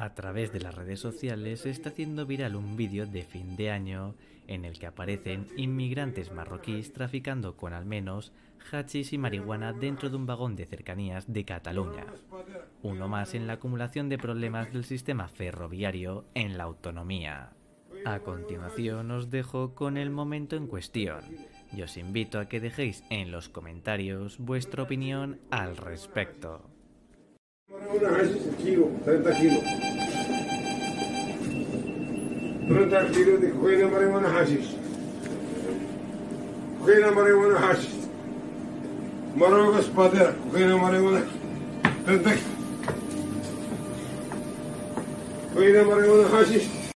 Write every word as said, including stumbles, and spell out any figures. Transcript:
A través de las redes sociales se está haciendo viral un vídeo de fin de año en el que aparecen inmigrantes marroquíes traficando con al menos hachís y marihuana dentro de un vagón de cercanías de Cataluña. Uno más en la acumulación de problemas del sistema ferroviario en la autonomía. A continuación os dejo con el momento en cuestión y os invito a que dejéis en los comentarios vuestra opinión al respecto. Una hachís de kilo, treinta kilos. treinta kilos de cocaína, marihuana, hachís. Cocaína, marihuana, hachís. Marruecos, padera, cocaína, marihuana. treinta kilos. Cocaína, marihuana, hachís.